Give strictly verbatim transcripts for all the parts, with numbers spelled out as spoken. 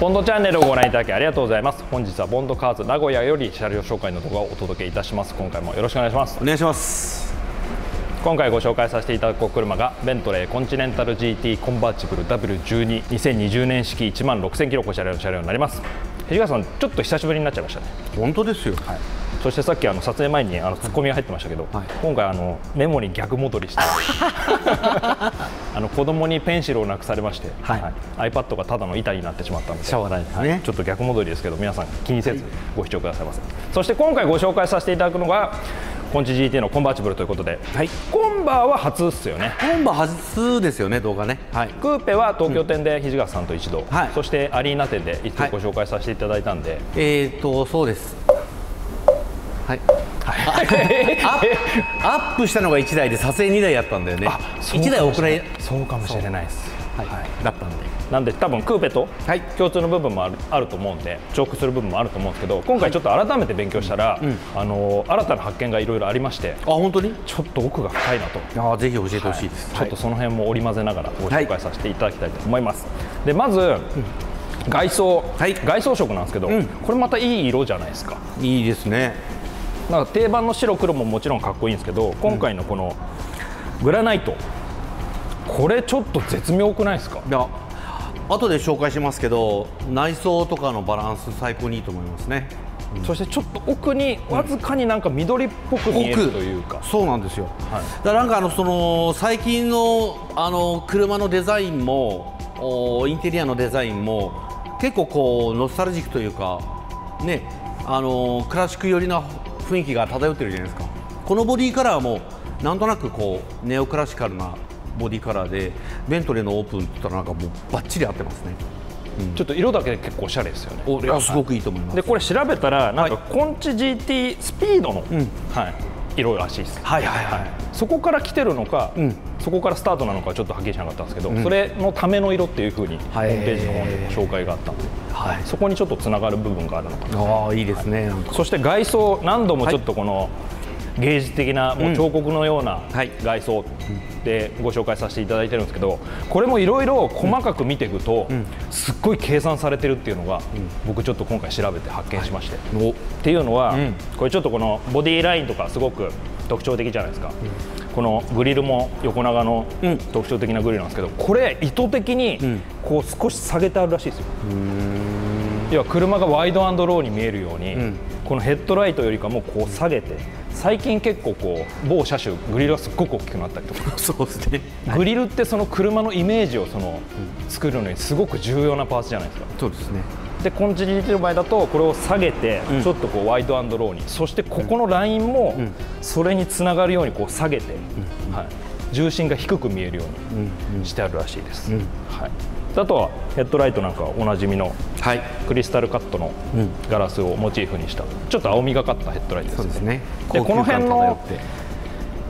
ボンドチャンネルをご覧いただきありがとうございます。本日はボンドカーズ名古屋より車両紹介の動画をお届けいたします。今回もよろしくお願いします。お願いします。今回ご紹介させていただくお車がベントレーコンチネンタル ジーティー コンバーチブル ダブリューじゅうに にせんにじゅうねん式いちまんろくせんキロ超え車両の車両になります。藤川さん、ちょっと久しぶりになっちゃいましたね。本当ですよ、はい。そしてさっきあの撮影前にあのツッコミが入ってましたけど、はい、今回あのメモに逆戻りしてあの子供にペンシルをなくされまして、はい、iPad がただの板になってしまったので、しょうがないですね、はい、ちょっと逆戻りですけど皆さん気にせずご視聴くださいませ、はい、そして今回ご紹介させていただくのがコンチ ジーティー のコンバーチブルということで、はい、コンバーは初っすよね。コンバー初ですよね、動画ね、はい、クーペは東京店で土方さんと一度、うん、はい、そしてアリーナ店で一度ご紹介させていただいたんで、はい、えーとそうですはい、アップしたのがいちだいで撮影にだいやったんだよね。いちだい遅れそうかもしれないです。だったんでなんで多分クーペと共通の部分もあ る, あると思うんで重複する部分もあると思うんですけど、今回ちょっと改めて勉強したら、あの新たな発見がいろいろありまして、あ本当にちょっと奥が深いなと、あぜひ教えてほしいです。ちょっとその辺も織り交ぜながらご紹介させていただきたいと思います。でまず、うん、外装、はい、外装色なんですけど、うん、これまたいい色じゃないですか。いいですね。なんか定番の白黒ももちろんかっこいいんですけど、今回のこのグラナイト、これちょっと絶妙くないですか。いや、後で紹介しますけど内装とかのバランス最高にいいと思いますね、うん、そしてちょっと奥にわずかになんか緑っぽく見えるというか、うん、そうなんですよ、はい、だからなんかあのその最近のあの車のデザインもインテリアのデザインも結構こうノスタルジックというか、ね、あのクラシック寄りな雰囲気が漂ってるじゃないですか。このボディカラーもなんとなくこうネオクラシカルなボディカラーで、ベントレーのオープンって言ったらなんかもうバッチリ合ってますね、うん、ちょっと色だけで結構おしゃれですよね。お、いや、すごくいいと思います。でこれ調べたらなんかコンチ ジーティー スピードの、はいはい、色らしいです。はいはいはい、そこから来てるのか、うん、そこからスタートなのかちょっとはっきりしなかったんですけど、うん、それのための色っていうふうにホームページの方で紹介があったので、はい、そこにちょっとつながる部分があるのかなと。ああ、いいですね。はい、そして外装、何度もちょっとこの、はい、芸術的なもう彫刻のような外装でご紹介させていただいてるんですけど、これもいろいろ細かく見ていくとすっごい計算されてるっていうのが僕ちょっと今回調べて発見しまして、はい、っていうのは、うん、これちょっとこのボディラインとかすごく特徴的じゃないですか、うん、このグリルも横長の特徴的なグリルなんですけど、これ意図的にこう少し下げてあるらしいですよ。うーん、要は車がワイド&ローに見えるように、うん、このヘッドライトよりかもこう下げて、最近結構こう某車種グリルがすっごく大きくなったりとかそうですね、グリルってその車のイメージをその作るのにすごく重要なパーツじゃないですか。そうですね。でコンチ ジーティー の場合だとこれを下げてちょっとこうワイド&ローに、うん、そしてここのラインもそれにつながるようにこう下げて、うん、はい、重心が低く見えるようにしてあるらしいです、うん、はい。あとはヘッドライトなんかおなじみのクリスタルカットのガラスをモチーフにしたちょっと青みがかったヘッドライトですね。そうですね。でこの辺の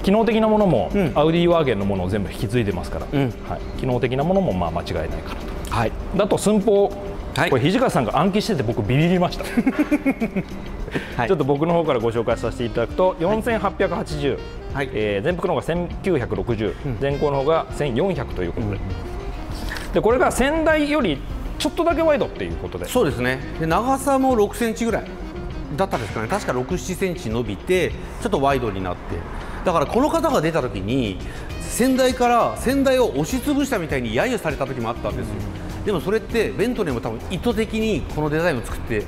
機能的なものもアウディワーゲンのものを全部引き継いでますから、うん、はい、機能的なものもまあ間違いないかなと、はい、だと寸法、はい、これ土方さんが暗記してて僕ビビりましたちょっと僕の方からご紹介させていただくとよんせんはっぴゃくはちじゅう、はい、えー、前幅の方がせんきゅうひゃくろくじゅう、うん、前後の方がせんよんひゃくということで、うん、でこれが先代よりちょっとだけワイドっていうことで、そうですね。で長さもろくセンチぐらいだったんですかね、確かろく、ななセンチ伸びてちょっとワイドになって、だからこの方が出た時に先代から先代を押し潰したみたいに揶揄された時もあったんですよ。でもそれってベントレーも多分意図的にこのデザインを作って、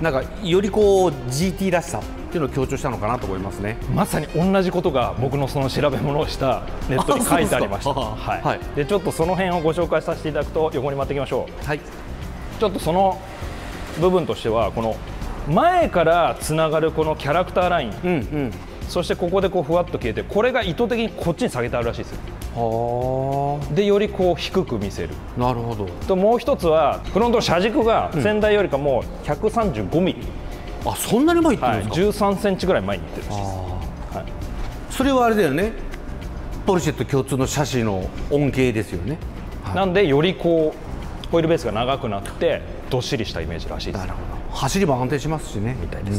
なんかよりこう ジーティー らしさっていうのを強調したのかなと思いますね。まさに同じことが僕のその調べ物をしたネットに書いてありました。はい。でちょっとその辺をご紹介させていただくと横に回っていきましょう。はい。ちょっとその部分としてはこの前からつながるこのキャラクターライン。うんうん。そしてここでこうふわっと消えて、これが意図的にこっちに下げてあるらしいですよ。でよりこう低く見せる。なるほど。ともう一つはフロントの車軸が先代よりかもうひゃくさんじゅうごミリ。あ、そんなに前行ってるんですか。はい、じゅうさんセンチぐらい前に行ってるらしいです。はい、それはあれだよね、ポルシェと共通の車種の恩恵ですよね。はい、なんでよりこうホイールベースが長くなってどっしりしたイメージらしいです。なるほど。走りも安定しますしね、みたいです。う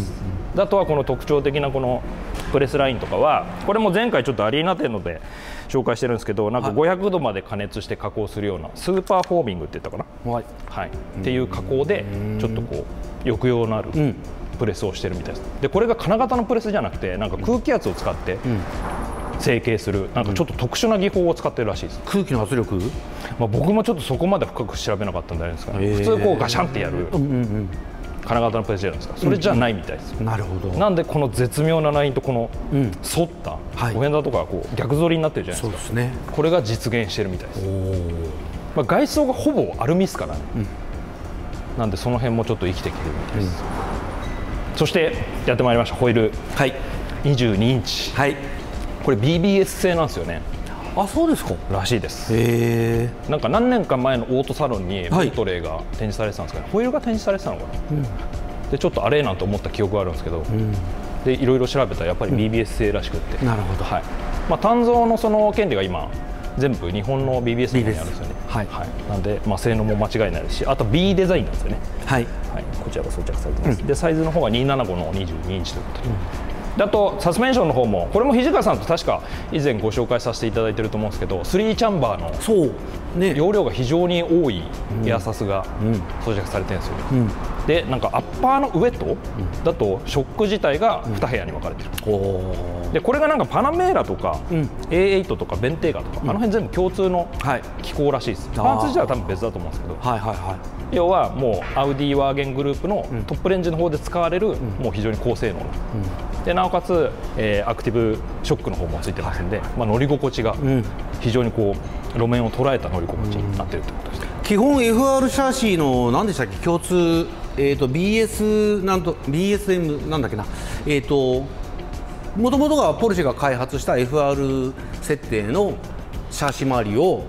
んうん、あとはこの特徴的なこのプレスラインとかはこれも前回ちょっとアリーナ店ので紹介してるんですけど、なんかごひゃくどまで加熱して加工するようなスーパーフォーミングって言ったかな、はいはい、っていう加工でちょっとこう抑揚のあるプレスをしてるみたいです。でこれが金型のプレスじゃなくて、なんか空気圧を使って成形する、なんかちょっと特殊な技法を使ってるらしいです。空気の圧力、まあ、僕もちょっとそこまで深く調べなかったんじゃないですかね。普通こうガシャンってやる金型のプレスじゃないですか、それじゃないみたいです。なるほど。なんでこの絶妙なラインとこの反ったおへんだとかこう逆反りになってるじゃないですか。そうですね。これが実現してるみたいです。まあ外装がほぼアルミですからね、うん、なんでその辺もちょっと生きてきてるみたいです、うん、そしてやってまいりましたホイール、はい、にじゅうにインチ、はい、これ ビービーエス 製なんですよね。あ、そうですからしいです。へえ。なんか何年か前のオートサロンにボートレーが展示されてたんですかね、ホイールが展示されてたのかな、うん、でちょっとあれなんて思った記憶があるんですけど、うん、でいろいろ調べたらやっぱり ビービーエス 製らしくって、うん、なるほど、はい。まあ、鍛造のその権利が今全部日本の ビービーエス にあるんですよね、はい、はい、なんで、まあ、性能も間違いないですし、あと B デザインなんですよね、はい、はい、こちらが装着されてます、うん、でサイズの方がにひゃくななじゅうごのにじゅうにインチということで、うん、あとサスペンションの方もこれも土方さんと確か以前ご紹介させていただいてると思うんですけど、スリーチャンバーのそう、ね、容量が非常に多いエアサスが装着されてるんですよ、ね、うん、でなんかアッパーの上とだとショック自体がにへやに分かれてる、うん、でこれがなんかパナメーラとか、うん、エーエイト とかベンテーガとか、うん、あの辺全部共通の機構らしいです、はい、パーツ自体は多分別だと思うんですけど、はいはいはい、要はもうアウディワーゲングループのトップレンジの方で使われるもう非常に高性能な、うん、でなおかつ、えー、アクティブショックの方もついてますんで、はい、まあ乗り心地が非常にこう路面を捉えた乗り心地になっているということです、うん、基本 エフアール シャーシーの何でしたっけ、共通、えー、と ビーエス なんと ビーエスエム なんだっけな、えーと、もともとがポルシェが開発した エフアール 設定のシャーシー周りを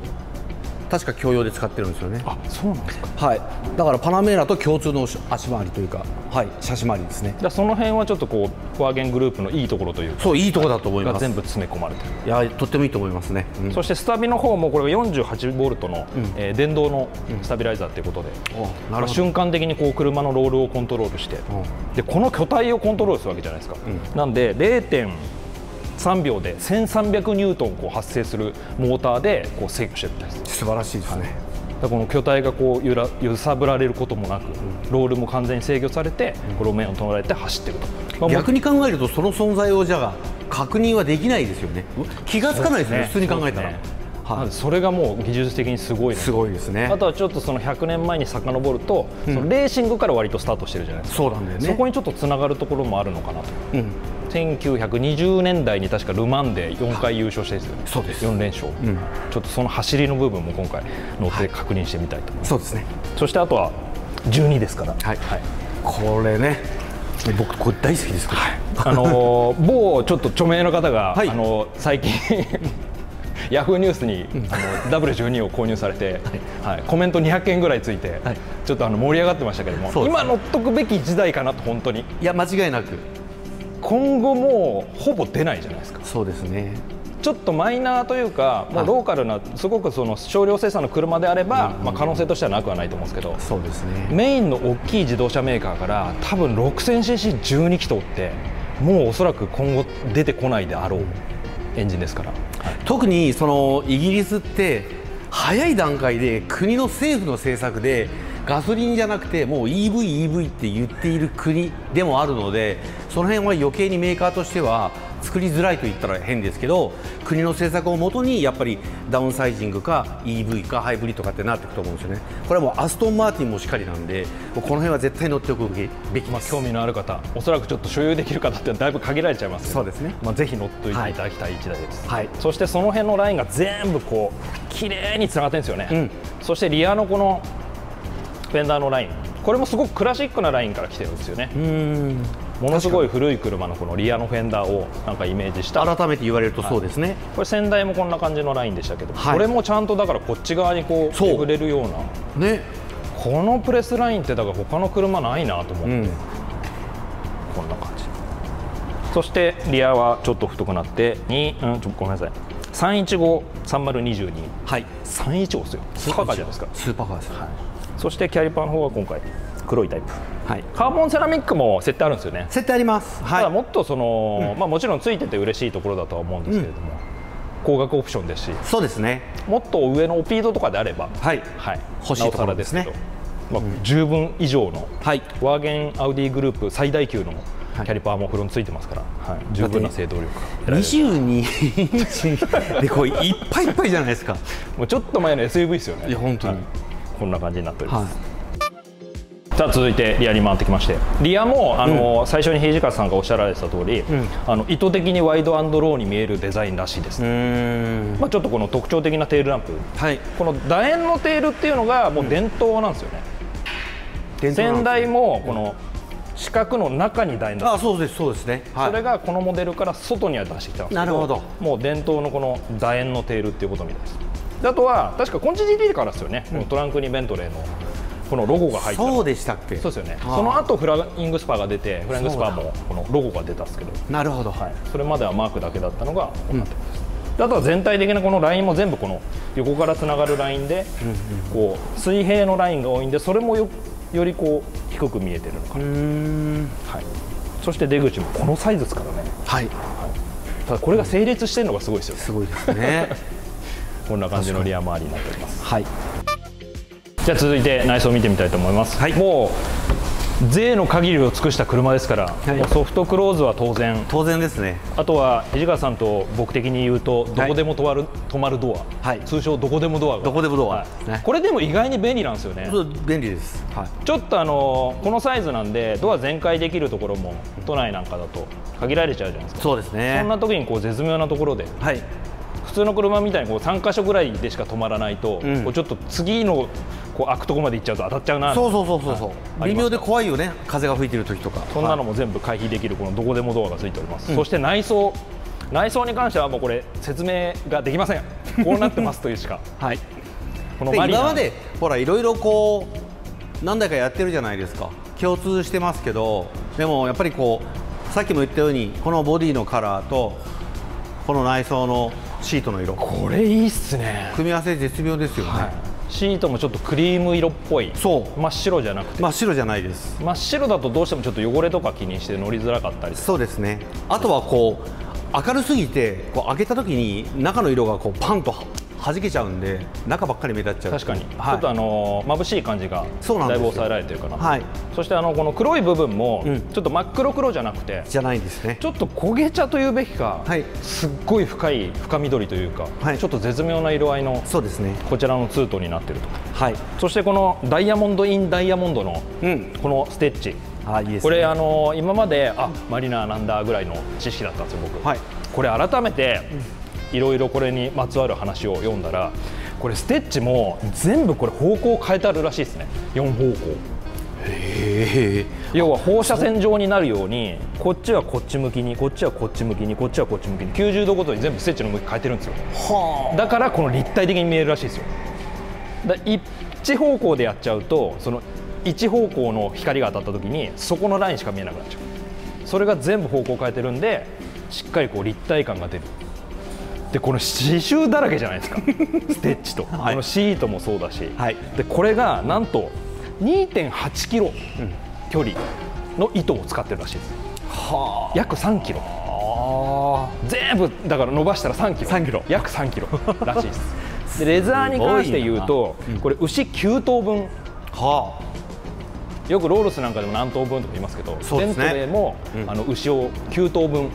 確か共用で使ってるんですよね。あ、そうなんですか。はい。だからパナメーラと共通の足回りというか、はい、車種回りですね。じゃその辺はちょっとこうワーゲングループのいいところというか、そういいところだと思います。が全部詰め込まれてる。いや、とってもいいと思いますね。うん、そしてスタビの方もこれがよんじゅうはちボルトの、うん、えー、電動のスタビライザーということで、うん、なるほど。瞬間的にこう車のロールをコントロールして、うん、でこの巨体をコントロールするわけじゃないですか。うん、なんで れいてんさんびょうでせんさんびゃくニュートンこう発生するモーターでこう制御してるみたいです。素晴らしいですね、はい、だこの巨体がこう 揺, ら揺さぶられることもなく、ロールも完全に制御されて、うん、路面を捉えて走ってると、まあ、逆に考えるとその存在をじゃあ確認はできないですよね。気がつかないですね、ですね、普通に考えたら、それがもう技術的にすごいです。あとはちょっとそのひゃくねんまえに遡ると、うん、そのレーシングから割とスタートしてるじゃないですか。 そうなんだよね。そこにちょっとつながるところもあるのかなと、うん、せんきゅうひゃくにじゅうねんだいに確かル・マンでよんかい優勝してるんですよね、よん連勝、うん、ちょっとその走りの部分も今回乗って確認してみたいと思います。そうですね。そしてあとはじゅうにですから、はいはい、これね僕これ大好きですから、あのー、某ちょっと著名の方が、はい、あのー、最近ヤフーニュースに、うん、ダブリューじゅうに を購入されて、はいはい、コメントにひゃっけんぐらいついて、はい、ちょっとあの盛り上がってましたけども、ね、今乗っとくべき時代かなと。本当に、いや間違いなく今後もうほぼ出ないじゃないですか。そうですね。ちょっとマイナーというか、まあ、ローカルなすごくその少量生産の車であれば、まあ、可能性としてはなくはないと思うんですけど、そうですね、メインの大きい自動車メーカーから多分 ろくせんシーシーじゅうにき筒ってもうおそらく今後出てこないであろうエンジンですから、はい、特にそのイギリスって早い段階で国の政府の政策でガソリンじゃなくてもう イーブイ、イーブイ って言っている国でもあるので、その辺は余計にメーカーとしては作りづらいと言ったら変ですけど、国の政策をもとにやっぱりダウンサイジングか イーブイ かハイブリッドかってなっていくと思うんですよね。これはもうアストンマーティンもしっかりなんで、この辺は絶対乗っておくべきです。興味のある方、おそらくちょっと所有できる方ってだいぶ限られちゃいますけど、そうですね、まあぜひ乗っといていただきたいいちだいです、はい、そしてその辺のラインが全部こう綺麗につながってるんですよね、うん、そしてリアのこのフェンダーのライン、これもすごくクラシックなラインから来てるんですよね。うん、ものすごい古い車のこのリアのフェンダーをなんかイメージした。改めて言われるとそうですね、はい、これ先代もこんな感じのラインでしたけど、はい、これもちゃんとだからこっち側にこう手ぶれるような、ね、このプレスラインってだから他の車ないなと思って、うん、こんな感じ。そしてリアはちょっと太くなってに、うん、ちょっとごめんなさい、さんいちご さんまるにーにー、はい、さんいちごですよ、スーパーカーじゃないですか。スーパーカーです、はい。そしてキャリパーの方は今回黒いタイプ、はい、カーボンセラミックも設定あるんですよね。設定あります、はい、ただもっとその、うん、まあもちろんついてて嬉しいところだとは思うんですけれども、うん、高額オプションですし、そうですね、もっと上のオピードとかであれば、はい、はい、欲しいところですね。まあ、十分以上の、はい、ワーゲンアウディグループ最大級のキャリパーもフロントついてますから、はい、十分な制動力にじゅうにインチでこういっぱいいっぱいじゃないですか。もうちょっと前の エスユーブイ ですよね。いや本当に、はい、こんな感じになっております、はい、さあ続いてリアに回ってきまして、リアもあの、うん、最初に土方さんがおっしゃられた通り、うん、あの意図的にワイド&ローに見えるデザインらしいです。まあちょっとこの特徴的なテールランプ、はい、この楕円のテールっていうのがもう伝統なんですよね、うん、先代もこの四角の中に楕円だった。そうですそうですね。それがこのモデルから外には出してきたんですけど。なるほど。もう伝統のこの楕円のテールっていうことみたいです。であとは確かコンチ ジーティー からですよね。うん、トランクにベントレーのこのロゴが入った。そうでしたっけ。そうですよね。その後フライングスパが出て、フライングスパもこのロゴが出たんですけど。なるほど。はい。それまではマークだけだったのがこうなってます。うん、あとは全体的なこのラインも全部この横からつながるラインで、うんうん、こう水平のラインが多いんで、それもよくよりこう低く見えてるのかな。はい。そして出口もこのサイズですからね。はい。はい、ただこれが整列してるのがすごいですよね。すごいですね。こんな感じのリア周りになっております。はい。じゃあ続いて内装を見てみたいと思います。はい。もう税の限りを尽くした車ですから、はい、もうソフトクローズは当然。当然ですね。あとは土方さんと僕的に言うと、どこでも止まる、はい、止まるドア。はい。通称どこでもドアが。どこでもドア。これでも意外に便利なんですよね。そう、便利です。はい。ちょっとあのこのサイズなんでドア全開できるところも都内なんかだと限られちゃうじゃないですか。そうですね。そんな時にこう絶妙なところで。はい。普通の車みたいにこうさんかしょぐらいでしか止まらないと、うん、こうちょっと次のこう開くところまで行っちゃうと当たっちゃうな。そうそうそうそうそう。微妙で怖いよね。風が吹いてる時とか。そんなのも全部回避できるこのどこでもドアがついております。うん、そして内装、内装に関してはもうこれ説明ができません。こうなってますというしか。はい。このマリナ。今までほらいろいろこう何台かやってるじゃないですか。共通してますけど、でもやっぱりこうさっきも言ったようにこのボディのカラーとこの内装のシートの色、これいいっすね。組み合わせ絶妙ですよね、はい、シートもちょっとクリーム色っぽい。そう、真っ白じゃなくて。真っ白じゃないです。真っ白だとどうしてもちょっと汚れとか気にして乗りづらかったり。そうですね。あとはこう明るすぎてこう開けた時に中の色がこうパンと弾けちゃうんで中ばっかり目立っちゃう。確かに、はい、ちょっとあの眩しい感じがだいぶ抑えられてるかな。はい、そしてあのこの黒い部分もちょっと真っ黒黒じゃなくて、じゃないですね。ちょっと焦げ茶というべきか、はい、すっごい深い深緑というか、はい、ちょっと絶妙な色合いの。そうですね。こちらのツートンになってると。はい。そしてこのダイヤモンドインダイヤモンドのこのステッチ。うん、あ、いいですね。これあの今まであマリナーなんだぐらいの知識だったんですよ僕。はい、これ改めて。うん、いろいろこれにまつわる話を読んだら、これステッチも全部これ方向を変えてあるらしいですね。よんほうこう。へー。要は放射線状になるようにこっちはこっち向きに、こっちはこっち向きに、こっちはこっち向きにきゅうじゅうどごとに全部ステッチの向き変えてるんですよ。はあ。だからこの立体的に見えるらしいですよ。だから一方向でやっちゃうとその一方向の光が当たった時にそこのラインしか見えなくなっちゃう。それが全部方向を変えてるんでしっかりこう立体感が出る。でこの刺繍だらけじゃないですかステッチと、はい、このシートもそうだし、はい、でこれがなんと にてんはちキロ距離の糸を使ってるらしいです、うん、約さんキロ。あー、全部だから伸ばしたらさんキロ、さんキロ約さんキロらしいです。でレザーに関して言うと、うん、これ牛きゅうとうぶん、はあ、よくロールスなんかでも何頭分とか言いますけど、テントでも、うん、あの牛をきゅうとうぶん、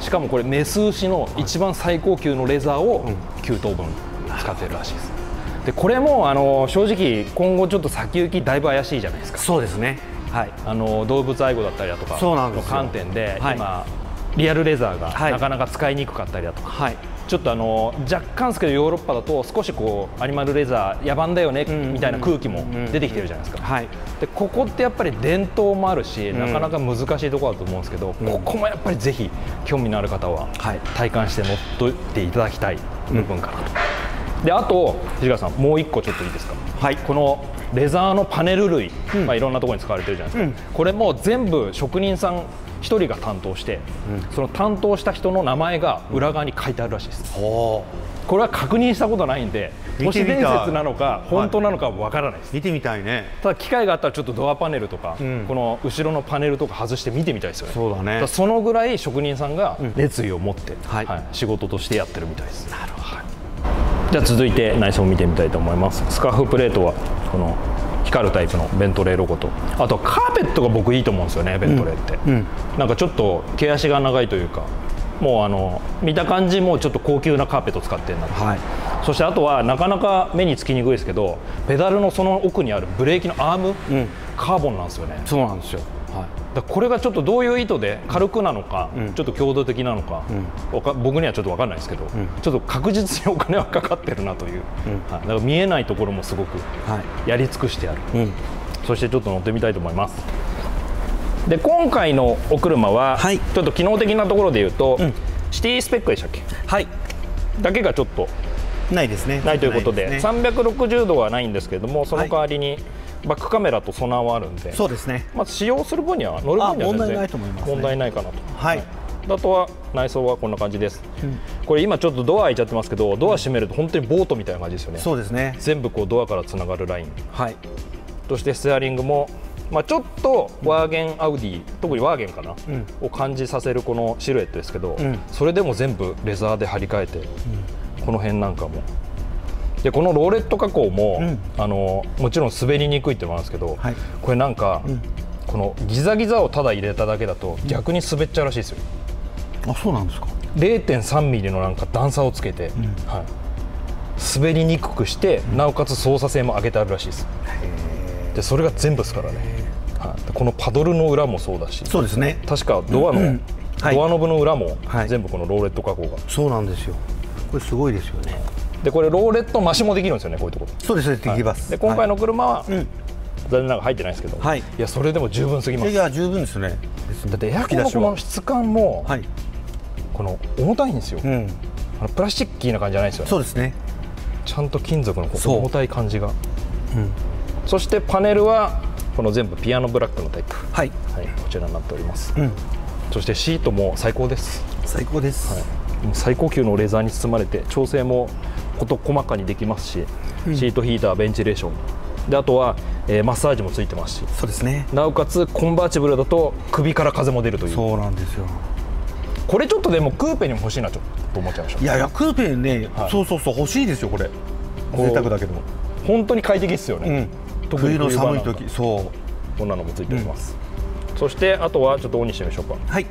しかもこれメス牛の一番最高級のレザーをきゅうとうぶん使ってるらしいです。でこれもあの正直今後ちょっと先行きだいぶ怪しいじゃないですか。そうですね、はい、あの動物愛護だったりだとかの観点で今リアルレザーがなかなか使いにくかったりだとか、はい、ちょっとあの若干ですけどヨーロッパだと少しこうアニマルレザー野蛮だよねみたいな空気も出てきてるじゃないですか。でここってやっぱり伝統もあるしなかなか難しいところだと思うんですけど、うん、ここもやっぱりぜひ興味のある方は体感して乗っといていただきたい部分かなと。うん、であと土方さんもういっこちょっといいですか。はい、このレザーのパネル類、うん、まあいろんなところに使われてるじゃないですか。うん、これも全部職人さんひとりが担当して、うん、その担当した人の名前が裏側に書いてあるらしいです、うん、これは確認したことないんで都市伝説なのか本当なのかわからないです、はい、見てみたいね。ただ機会があったらちょっとドアパネルとか、うん、この後ろのパネルとか外して見てみたいですよね。そうだね。だそのぐらい職人さんが熱意を持って、うんはいはい、仕事としてやってるみたいです。なるほど、はい、じゃあ続いて内装を見てみたいと思います。スカーフプレートはこの光るタイプのベントレーロゴと、あとカーペットが僕いいと思うんですよね、ベントレーって、うんうん、なんかちょっと毛足が長いというか、もうあの見た感じもちょっと高級なカーペット使ってるなって、はい、そしてあとはなかなか目につきにくいですけど、ペダルのその奥にあるブレーキのアーム、うん、カーボンなんですよね。そうなんですよ、はい、だこれがちょっとどういう意図で軽くなのか、うん、ちょっと強度的なのか、うん、僕にはちょっと分からないですけど、うん、ちょっと確実にお金はかかってるなという、うんはい、だから見えないところもすごくやり尽くしてある、はいうん、そしてちょっと乗ってみたいと思います。で今回のお車は、はい、ちょっと機能的なところでいうと、うん、シティスペックでしたっけ、はい、だけがちょっとないですね、ないということで、ね、さんびゃくろくじゅうどはないんですけれども、その代わりにバックカメラとソナーはあるんで、そうですね、まあ、使用する分には乗る分には全然問題ないかなと。はい、あとは内装はこんな感じです、うん、これ今ちょっとドア開いちゃってますけど、ドア閉めると本当にボートみたいな感じですよね。そうですね、全部こうドアからつながるライン、はい、そしてステアリングもまあ、ちょっとワーゲンアウディ、うん、特にワーゲンかな、うん、を感じさせるこのシルエットですけど、うん、それでも全部レザーで張り替えて、うん、この辺なんかもでこのローレット加工も、うん、あのもちろん滑りにくいってもあるんですけど、はい、これなんか、うん、このギザギザをただ入れただけだと逆に滑っちゃうらしいですよ、うん、あ、そうなんですか。 れいてんさんミリのなんか段差をつけて、うんはい、滑りにくくして、うん、なおかつ操作性も上げてあるらしいです。でそれが全部ですからね、はい、このパドルの裏もそうだし、そうですね、確かドアの、うんうんはい、ドアノブの裏も全部このローレット加工が、はい、そうなんですよ。これすごいですよね。でこれローレット増しもできるんですよね、こういうところ。そうです、はい、できます。で今回の車は、はい、残念ながら入ってないですけど、はい、いやそれでも十分すぎます。いや十分ですね。だってエアコンのこの質感も、はい、この重たいんですよ、うん、あのプラスチッキーな感じじゃないですよね。そうですね、ちゃんと金属のこう重たい感じが、うんそしてパネルはこの全部ピアノブラックのタイプ、はいはい、こちらになっております、うん、そしてシートも最高です。最高です、はい、最高級のレザーに包まれて調整も事細かにできますし、うん、シートヒーター、ベンチレーションであとは、えー、マッサージもついてますし、そうですね、なおかつコンバーチブルだと首から風も出るという。そうなんですよ。これちょっとでもクーペにも欲しいなちょっと思っちゃいました。いやいやクーペね、はい、そうそうそう欲しいですよ。これ贅沢だけども本当に快適ですよね、うん冬の寒い時、そうこんなのもついております、うん、そしてあとはちょっとオンにしてみましょうか。はい、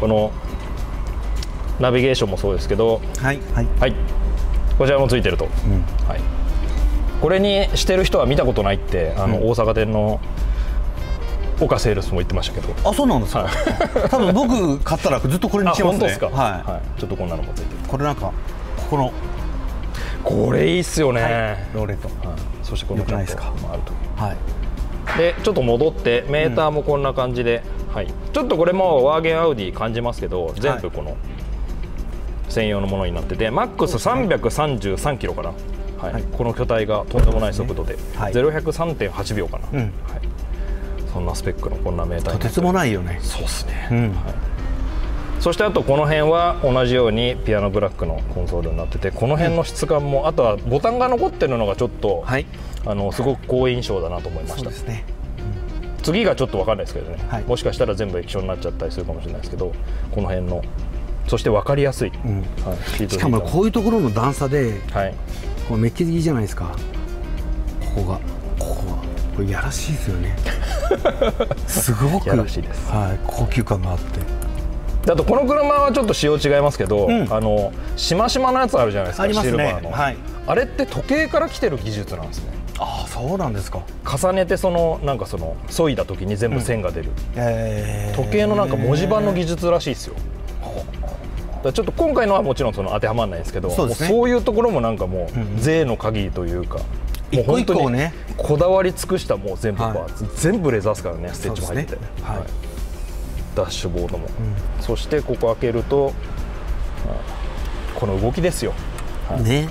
このナビゲーションもそうですけど、はいはい、はい、こちらもついてると、うんはい、これにしてる人は見たことないってあの、うん、大阪店の岡セールスも言ってましたけど。あ、そうなんですか、はい、多分僕買ったらずっとこれにしてますね。あ、本当ですか、はいはい、ちょっとこんなのもついてる。これなんかここのこれいいっすよね、はい、ローレット、はい、そしてこのちゃんともあるという、はい、でちょっと戻ってメーターもこんな感じで、うんはい、ちょっとこれもワーゲンアウディ感じますけど全部この専用のものになってて、はい、マックスさんびゃくさんじゅうさんキロかな、はいはい、この巨体がとんでもない速度で、はい、ゼロひゃくさんてんはちびょうかな、うんはい、そんなスペックのこんなメーターになって、とてつもないよね。そうですね、うんはいそしてあとこの辺は同じようにピアノブラックのコンソールになってて、この辺の質感もあとはボタンが残ってるのがちょっと、はい、あのすごく好印象だなと思いました。そうですね、うん、次がちょっと分からないですけどね、はい、もしかしたら全部液晶になっちゃったりするかもしれないですけど、この辺のそして分かりやすい、うんはい、しかもこういうところの段差で、はい、こうメッキ好きじゃないですか。ここがここはこれやらしいですよねすごくやらしいです、はい、高級感があって、あとこの車はちょっと仕様違いますけど、うん、あのしましまのやつあるじゃないですか、ありますね、シルバーの、はい、あれって時計から来てる技術なんですね。ああ、そうなんですか。重ねてそのなんかその削いだ時に全部線が出る、うんえー、時計のなんか文字盤の技術らしいですよ。だちょっと今回のはもちろんその当てはまらないんですけど、そうですね、もうそういうところもなんかもう税の限りというか、うん、もう本当にこだわり尽くしたもう全部パーツ、はい、全部レザーですからね、ステッチも入って、ねはいはい、ダッシュボードも、うん、そしてここ開けると、うん、この動きですよ、はいね、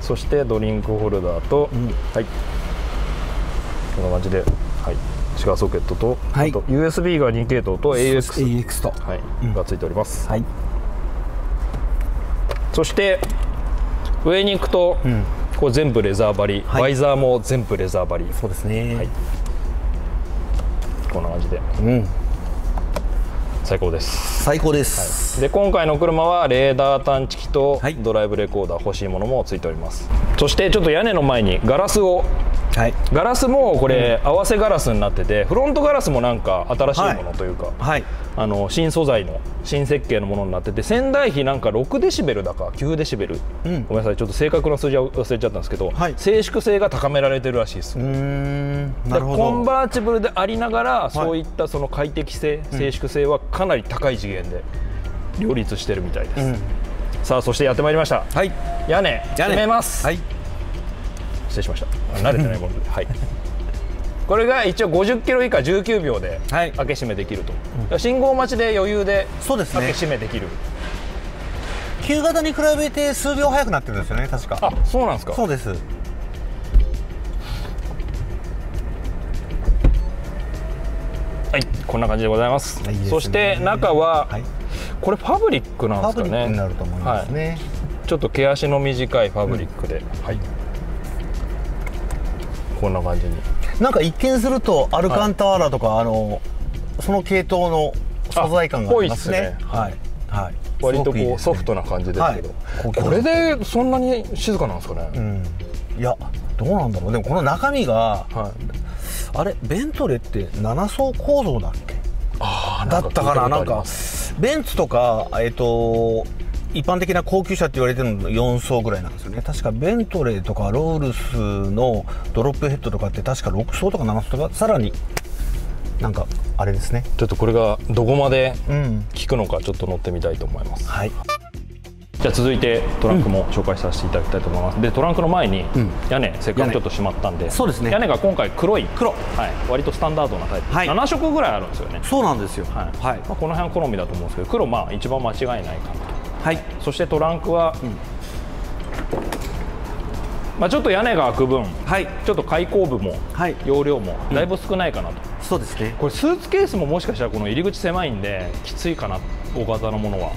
そしてドリンクホルダーと、うんはい、こんな感じで、はい、シガーソケットと、はい、あと ユーエスビー がに系統と エーエックス と、はい、うん、がついております、はい、そして上に行くと、うん、こう全部レザー張り、はい、バイザーも全部レザー張り、そうですね、はい、こんな感じで、うん、最高です最高です、はい、で今回の車はレーダー探知機とドライブレコーダー、欲しいものもついております、はい、そしてちょっと屋根の前にガラスを、はい、ガラスもこれ、うん、合わせガラスになってて、フロントガラスもなんか新しいものというか、はいはい、あの新素材の新設計のものになってて、仙台比なんかろくデシベルだかきゅうデシベル、うん、ごめんなさいちょっと正確な数字は忘れちゃったんですけど、はい、静粛性が高められてるらしいです。うーん、なるほど。コンバーチブルでありながら、はい、そういったその快適性、静粛性はかなり高い次元で両立してるみたいです、うん、さあそしてやってまいりました、はい、屋根閉めます、はい、失礼しました。慣れてないもので、はい、これが一応ごじゅっキロ以下じゅうきゅうびょうで開け閉めできると、はい、信号待ちで余裕で開け閉めできる。旧型に比べて数秒早くなってるんですよね、確か。あ、そうなんですか。そうです。はい、こんな感じでございます。いいですね。そして中は、はい、これファブリックなんですかね。ファブリックになると思いますね、はい、ちょっと毛足の短いファブリックで、うん、はい、こんな感じに。なんか一見するとアルカンタワラとか、はい、あのその系統の素材感がありますね。はいはい。割とこうソフトな感じですけど、これでそんなに静かなんですかね。うん、いやどうなんだろう。でもこの中身が、はい、あれベントレってななそうこうぞうだっけ？ああ、だったかな。なんかベンツとかえっと。一般的な高級車って言われてるのよんそうぐらいなんですよね。確かベントレーとかロールスのドロップヘッドとかって確かろくそうとかななそうとか、さらになんかあれですね。ちょっとこれがどこまで効くのかちょっと乗ってみたいと思います、うん、はい、じゃあ続いてトランクも紹介させていただきたいと思います、うん、でトランクの前に屋根、うん、せっかくちょっとしまったんで、そうですね、屋根が今回黒い黒、はい、割とスタンダードなタイプ、はい、ななしょくぐらいあるんですよね。そうなんですよ、はいはい、まあ、この辺は好みだと思うんですけど、黒まあ一番間違いないかなと。はい、そしてトランクは、うん、まあちょっと屋根が開く分、はい、ちょっと開口部も、はい、容量もだいぶ少ないかなと、うん、そうですね。これスーツケースももしかしたらこの入り口狭いんできついかな、大型のものは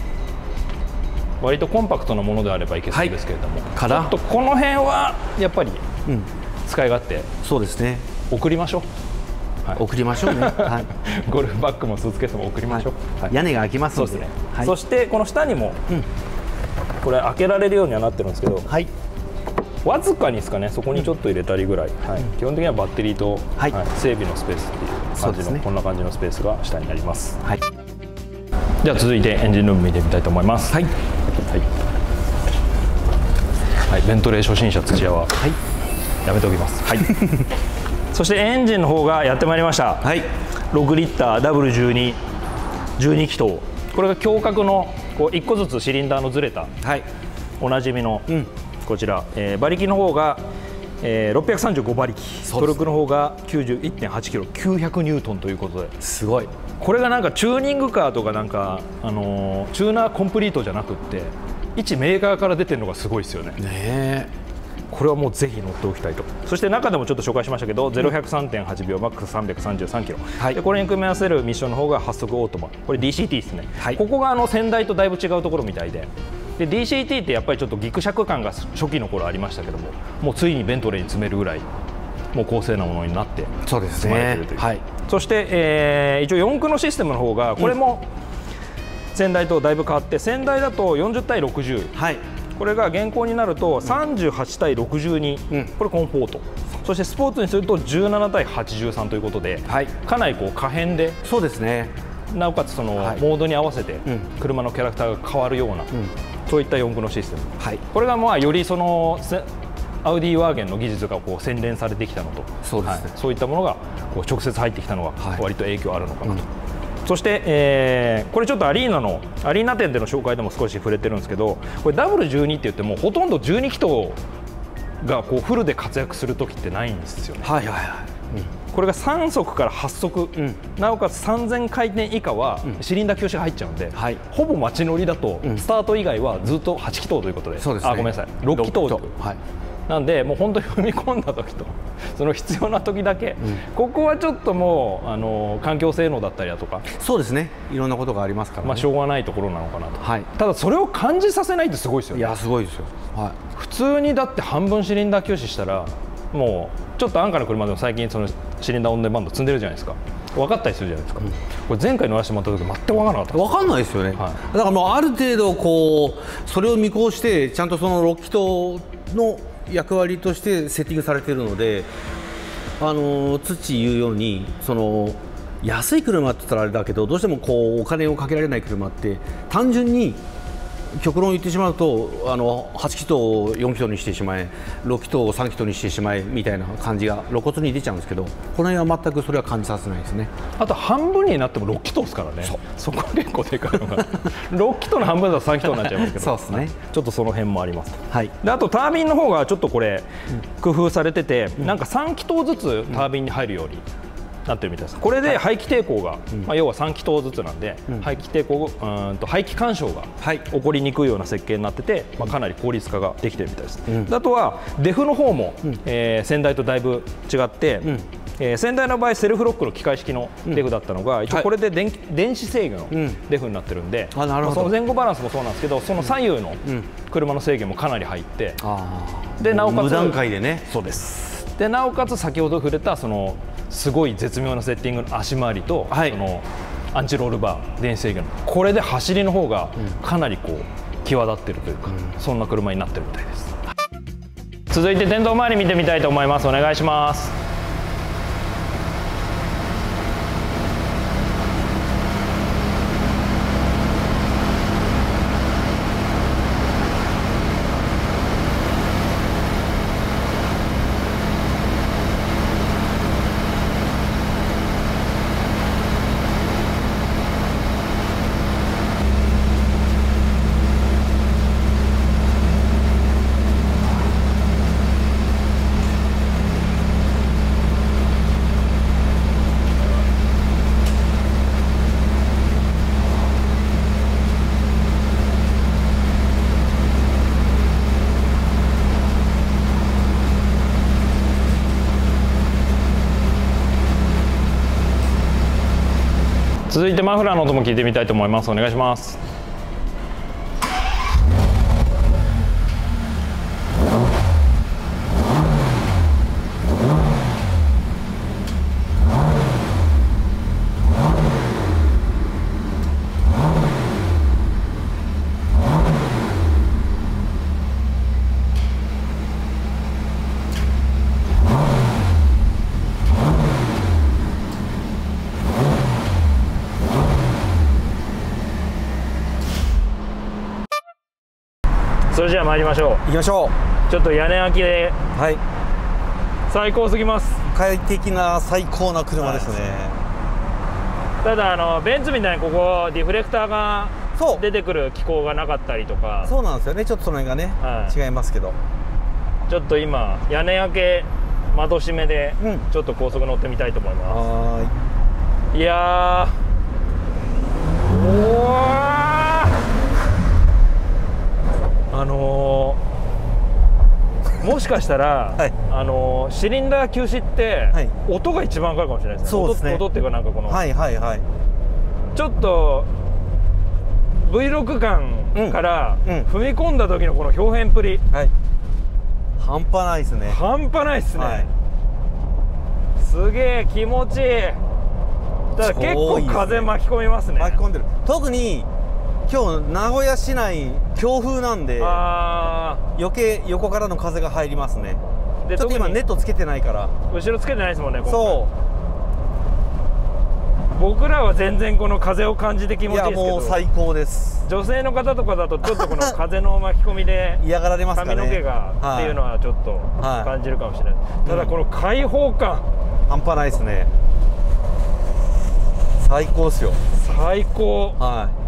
割とコンパクトなものであればいけそうですけれども、はい、からちょっとこの辺はやっぱり使い勝手、うん、そうですね、送りましょう、はい、送りましょうね、はい、ゴルフバッグもスーツケースも送りましょう、はいはい、屋根が開きますの で, そうですね、はい、そしてこの下にも、うん、これ開けられるようにはなってるんですけど、はい、わずかにですかね、そこにちょっと入れたりぐらい、うん、はい、基本的にはバッテリーと、はいはい、整備のスペースっていう感じのう、ね、こんな感じのスペースが下になります、はい、では続いてエンジンルーム見てみたいと思います、はいはいはい、ベントレー初心者土屋は、はい、やめておきます、はいそしてエンジンの方がやってまいりました、はい、ろくリッター ダブリューじゅうに じゅうにきとう、これが胸郭のこういっこずつシリンダーのずれた、はい、おなじみの、うん、こちら、えー、馬力の方が、えー、ろっぴゃくさんじゅうごばりき、トルクの方が きゅうじゅういってんはちキロ、きゅうひゃくニュートンということで、すごい。これがなんかチューニングカーとかなんか、あのー、チューナーコンプリートじゃなくって一メーカーから出てるのがすごいですよね。ねー、これはもうぜひ乗っておきたいと。そして中でもちょっと紹介しましたけど、ゼロひゃくさんてんはちびょう、マックスさんびゃくさんじゅうさんキロ、はい、でこれに組み合わせるミッションの方が発足オートマ、これ ディーシーティー ですね、はい、ここがあの先代とだいぶ違うところみたいで、で ディーシーティー ってやっぱりちょっとギクシャク感が初期の頃ありましたけども、もうついにベントレーに詰めるぐらいもう高性能なものになって積まれているという。はい、そして、えー、一応よんくのシステムの方がこれも先代とだいぶ変わって、先代だとよんじゅうたいろくじゅう、はい、これが現行になるとさんじゅうはちたいろくじゅうに、うん、これコンフォート、そしてスポーツにするとじゅうななたいはちじゅうさんということで、はい、かなりこう可変で、そうですね、なおかつその、はい、モードに合わせて車のキャラクターが変わるような、うん、そういったよん駆のシステム、はい、これがまあよりそのアウディワーゲンの技術がこう洗練されてきたのと、そうですね、はい、そういったものがこう直接入ってきたのが割と影響あるのかなと。はい、うん、そして、えー、これちょっとアリーナのアリーナ店での紹介でも少し触れてるんですけど、これ ダブリューじゅうに って言ってもほとんどじゅうにきとうがこうフルで活躍する時ってないんですよね。はいはいはい、うん、これがさんそくからはっそく、うん、なおかつさんぜんかいてん以下はシリンダー休止が入っちゃうんで、うん、はい、ほぼ街乗りだとスタート以外はずっとはちきとうということで、うん、そうですね、あ、ごめんなさい、ろっきとうという、はい、なんでもう本当に踏み込んだ時とその必要な時だけ、うん、ここはちょっともうあの環境性能だったりだとか、そうですね、いろんなことがありますから、ね、まあしょうがないところなのかなと、はい、ただそれを感じさせないってすごいですよね。いやすごいですよ、はい、普通にだって半分シリンダー休止したらもうちょっと安価な車でも最近そのシリンダーオンデマンド積んでるじゃないですか。分かったりするじゃないですか、うん、これ前回乗らせてもらった時全く分からなかった。分かんないですよね、はい、だからもうある程度こうそれを見越してちゃんとそのろっきとの役割としてセッティングされているので、あの土言うようにその安い車って言ったらあれだけど、どうしてもこうお金をかけられない車って単純に極論言ってしまうとあのはちきとをよんきとにしてしまえ、ろっきとをさんきとにしてしまえみたいな感じが露骨に出ちゃうんですけど、この辺は全くそれは感じさせないですね。あと半分になってもろっきとですからね、そ, そこは結構でかいのがろっきとの半分だとさんきとになっちゃいますけどそうですね、ちょっとその辺もあります、はい、であとタービンの方がちょっとこれ、うん、工夫されてて、うん、なんかさんきとずつタービンに入るように。うんなってるみたいです。これで排気抵抗が、はいまあ、要はさんきとうずつなんで、うん、排気抵抗うんと排気干渉が起こりにくいような設計になってて、まあ、かなり効率化ができてるみたいです、うん、あとはデフの方も、うんえー、先代とだいぶ違って、うんえー、先代の場合セルフロックの機械式のデフだったのが、うん、一応これで 電,、はい、電子制御のデフになってるんで、うん、あなるほど、その前後バランスもそうなんですけど、その左右の車の制御もかなり入って、うん、でなおかつ無段階でね、そうですでなおかつ先ほど触れたそのすごい絶妙なセッティングの足回りと、はい、そのアンチロールバー電子制御のこれで走りの方がかなりこう際立ってるというか、うん、そんな車になってるみたいです。続いて電動周り見てみたいと思います。お願いします。続いてマフラーの音も聞いてみたいと思います。お願いします。それじゃあ参りましょう。行きましょう。ちょっと屋根開きで、はい、最高すぎます。快適な最高な車ですね。はい、ただあのベンツみたいにここディフレクターが出てくる機構がなかったりとか、そうなんですよね。ちょっとその辺がね、はい、違いますけど、ちょっと今屋根開け窓閉めで、うん、ちょっと高速乗ってみたいと思います。はい。いやー。おー。あのー、もしかしたら、はい、あのー、シリンダー休止って、はい、音が一番分かるかもしれないですね。そうですね。音っていうかなんかこの、はいはいはい、ちょっと ブイろく 感から、うんうん、踏み込んだ時のこの表現っぷり、はい、半端ないですね。半端ないですね、はい、すげえ気持ちいい。ただ結構風巻き込みますね。巻き込んでる。特に今日名古屋市内強風なんで余計横からの風が入りますね。でちょっと今ネットつけてないから後ろつけてないですもんね。そう僕らは全然この風を感じて気持ちいいですけど、いやもう最高です。女性の方とかだとちょっとこの風の巻き込みで嫌がられますかね、髪の毛がっていうのはちょっと感じるかもしれない、はい、ただこの開放感、うん、半端ないですね。最高ですよ。最高。はい。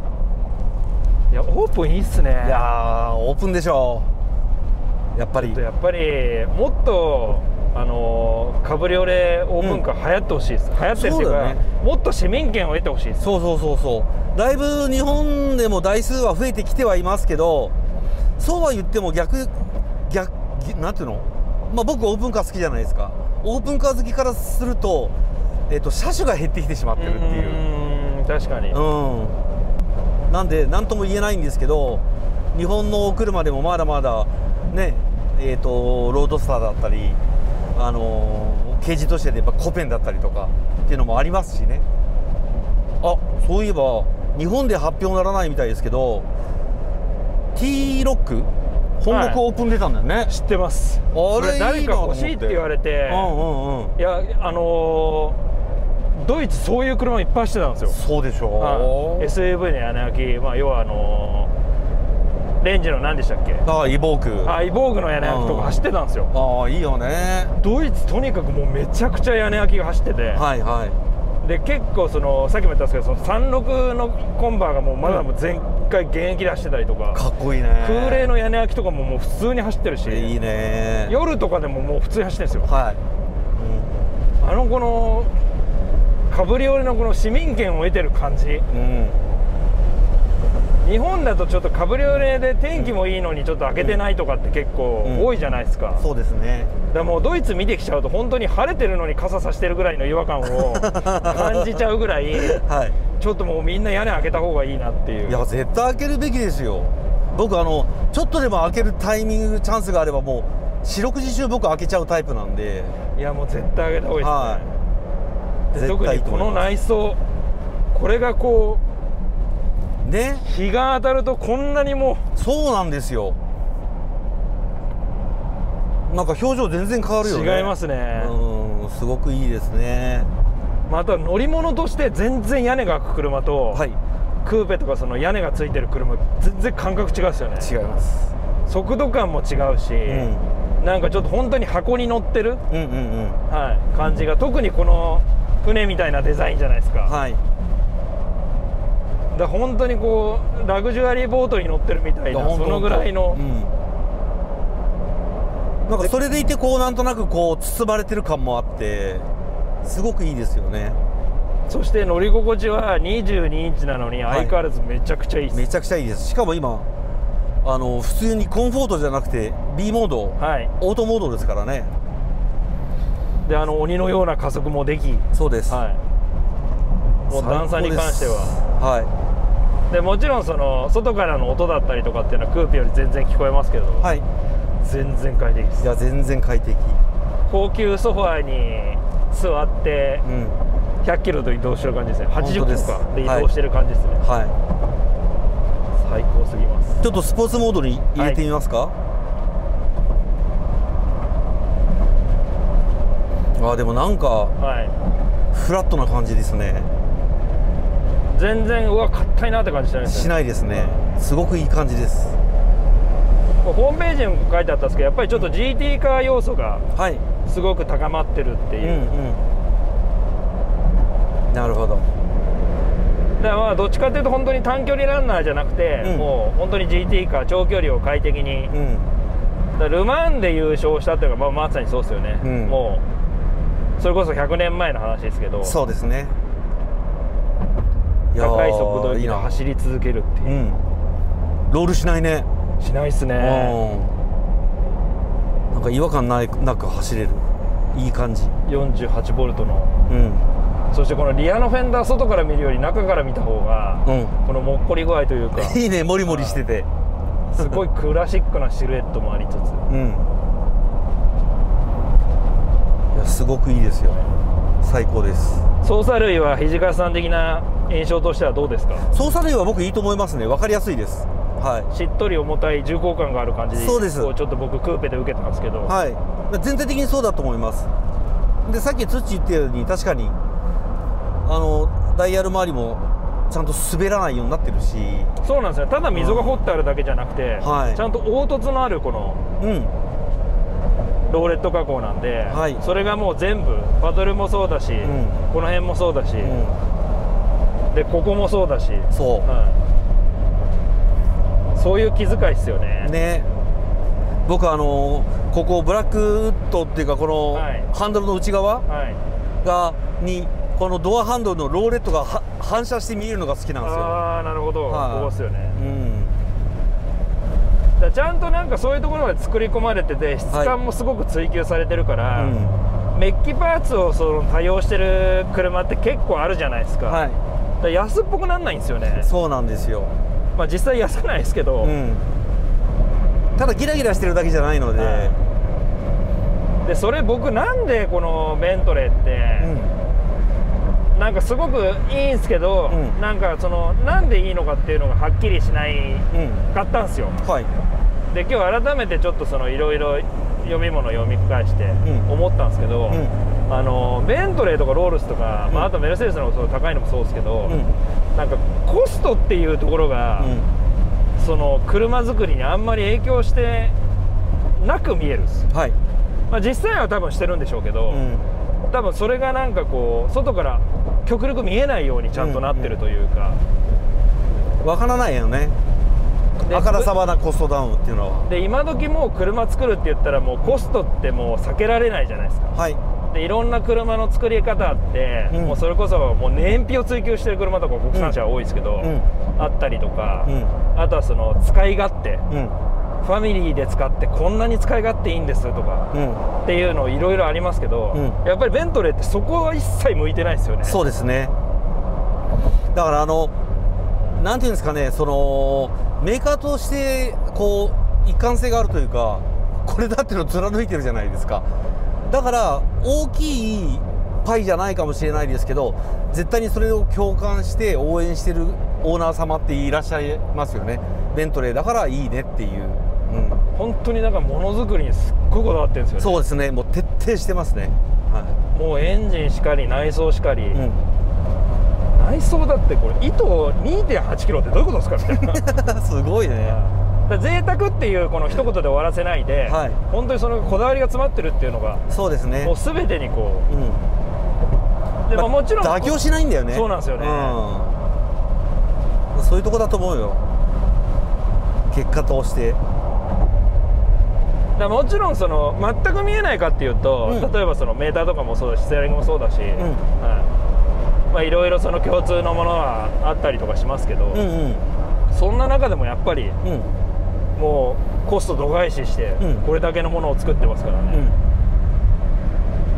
いやオープンいいっすね。いやオープンでしょう。やっぱりやっぱりもっとあのー、カブリオレオープンカー流行ってほしいです、うん、流行ってるっていうか、ね、もっと市民権を得てほしいです。そうそうそうそう。だいぶ日本でも台数は増えてきてはいますけど、そうは言っても逆逆なんていうの、まあ、僕オープンカー好きじゃないですか。オープンカー好きからすると、えっと、車種が減ってきてしまってるっていう。うん、確かに、うん、なんで何とも言えないんですけど、日本のお車でもまだまだね、えー、とロードスターだったり、あのー、ケージとしてでやっぱコペンだったりとかっていうのもありますしね。あ、そういえば日本で発表ならないみたいですけど、 T ロック本国オープン出たんだよね、はい、知ってます。あれ誰か欲しいって言われて、いや、あのー、ドイツそういう車いっぱいしてたんですよ。そうでしょう、はい、エスユーブイ の穴開き、まあ、要はあのーレンジの何でしたっけ、ああイボーグ、ああイボーグの屋根開きとか走ってたんですよ。ああいいよね。ドイツとにかくもうめちゃくちゃ屋根開きが走ってて、はいはい、で結構そのさっきも言ったんですけど、そのさんじゅうろくのコンバーがもうまだもう全開現役で走ってたりとか、かっこいいね。空冷の屋根開きとかももう普通に走ってるし、いいね。夜とかでももう普通に走ってるんですよ、はい、うん、あのこのかぶり折りのこの市民権を得てる感じ、うん、日本だとちょっとカブリオレで天気もいいのにちょっと開けてないとかって結構多いじゃないですか、うんうん、そうですね。だからもうドイツ見てきちゃうと本当に晴れてるのに傘さしてるぐらいの違和感を感じちゃうぐらい、はい、ちょっともうみんな屋根開けた方がいいなっていう。いや絶対開けるべきですよ。僕あのちょっとでも開けるタイミングチャンスがあればもう四六時中僕開けちゃうタイプなんで、いやもう絶対開けた方がいいですね、はい、で特にこの内装これがこうね、日が当たるとこんなにもそうなんですよ。なんか表情全然変わるよね。違いますね。うん、すごくいいですね。また乗り物として全然屋根が開く車と、はい、クーペとかその屋根がついてる車全然感覚違うんですよね。違います。速度感も違うし、うん、なんかちょっと本当に箱に乗ってる感じが、特にこの船みたいなデザインじゃないですか、はい、だ本当にこうラグジュアリーボートに乗ってるみたいな、そのぐらいの、うん、なんかそれでいてこうなんとなくこう包まれてる感もあってすごくいいですよね。そして乗り心地はにじゅうにインチなのに相変わらずめちゃくちゃいいです、はい、めちゃくちゃいいです。しかも今あの普通にコンフォートじゃなくて B モード、はい、オートモードですからね。であの鬼のような加速もでき、そうです、はい、もう段差に関しては、はい、でもちろんその外からの音だったりとかっていうのはクーペより全然聞こえますけど、はい、全然快適です。いや全然快適。高級ソファーに座って、うん、ひゃっキロと移動してる感じですね。はちじゅっキロかで移動してる感じですね、はい、はい、最高すぎます。ちょっとスポーツモードに入れてみますか、はい、あでもなんか、はい、フラットな感じですね。全然うわ硬いなって感じしないですね。しないですね。すごくいい感じです。ホームページにも書いてあったんですけど、やっぱりちょっと ジーティー カー要素がすごく高まってるっていう。はい、うんうん、なるほど。だからまあどっちかというと本当に短距離ランナーじゃなくて、うん、もう本当に ジーティー カー長距離を快適に。うん、だルマンで優勝したっていうのがまあまさにそうですよね。うん、もうそれこそひゃくねんまえの話ですけど。そうですね。高い速度で走り続けるっていう、うん、ロールしないね。しないっすね。なんか違和感ないなく走れるいい感じ。よんじゅうはちボルトの、うん、そしてこのリアのフェンダー外から見るより中から見た方が、うん、このもっこり具合というかいいね。モリモリしててすごいクラシックなシルエットもありつつ、うん、いやすごくいいですよ。最高です。操作類は土方さん的な印象としてはどうですか？操作類は僕いいと思いますね。分かりやすいです、はい、しっとり重たい重厚感がある感じで。そうです。ちょっと僕クーペで受けてますけど、はい、全体的にそうだと思います。でさっきツッチ言ったように確かにあのダイヤル周りもちゃんと滑らないようになってるし。そうなんですよ。ただ溝が掘ってあるだけじゃなくて、はい、ちゃんと凹凸のあるこの、うん、ローレット加工なんで、はい、それがもう全部パドルもそうだし、うん、この辺もそうだし、うん、でここもそうだし、そう、うん、そういう気遣いですよね。ね、僕あのー、ここブラックウッドっていうかこの、はい、ハンドルの内側が、はい、にこのドアハンドルのローレットが反射して見えるのが好きなんですよ。ああなるほど、はい、ここですよね。うん、だちゃんとなんかそういうところまで作り込まれてて質感もすごく追求されてるから、はい、うん、メッキパーツをその多用してる車って結構あるじゃないですか、はい、だから安っぽくなんないんですよね。そうなんですよ。まあ実際安くないですけど、うん、ただギラギラしてるだけじゃないので、はい、でそれ僕なんでこのベントレーって、うん、なんかすごくいいんですけど、うん、なんかそのなんでいいのかっていうのがはっきりしない、うん、かったんですよ、はい、で今日改めてちょっといろいろ読み物読み返して思ったんですけど、うん、あのベントレーとかロールスとか、うん、まあ、あとメルセデスの高いのもそうですけど、うん、なんかコストっていうところが、うん、その車作りにあんまり影響してなく見えるんです、はい、まあ実際は多分してるんでしょうけど、うん、多分それがなんかこう外から極力見えないようにちゃんとなってるというか、わからないよね、あからさまなコストダウンっていうのは。で今時もう車作るって言ったらもうコストってもう避けられないじゃないですか、はい、でいろんな車の作り方あって、うん、もうそれこそもう燃費を追求してる車とか国産車は多いですけど、うん、あったりとか、うん、あとはその使い勝手、うん、ファミリーで使ってこんなに使い勝手いいんですとか、うん、っていうのいろいろありますけど、うん、やっぱりベントレーってそこは一切向いてないですよね。そうですね。だからあのなんていうんですかね、そのメーカーとしてこう一貫性があるというか、これだっての貫いてるじゃないですか。だから大きいパイじゃないかもしれないですけど、絶対にそれを共感して応援してるオーナー様っていらっしゃいますよね。ベントレーだからいいねっていう。うん、本当になんかものづくりにすっごいこだわってるんですよね。そうですね、もう徹底してますね、はい、もうエンジンしかり内装しかり、うん、内装だってこれ糸 にてんはちキロってどういうことですかみたいなすごいね。だ贅沢っていうこの一言で終わらせないで、はい、本当にそのこだわりが詰まってるっていうのが、そうですね、もう全てにこう、うん、でももちろん妥協しないんだよね。そうなんですよね、うん、そういうとこだと思うよ、結果として。だもちろんその全く見えないかっていうと、うん、例えばそのメーターとかもそうだし、ステアリングもそうだし、いろいろその共通のものはあったりとかしますけど、うん、うん、そんな中でもやっぱり、うん、もうコスト度外視してこれだけのものを作ってますからね、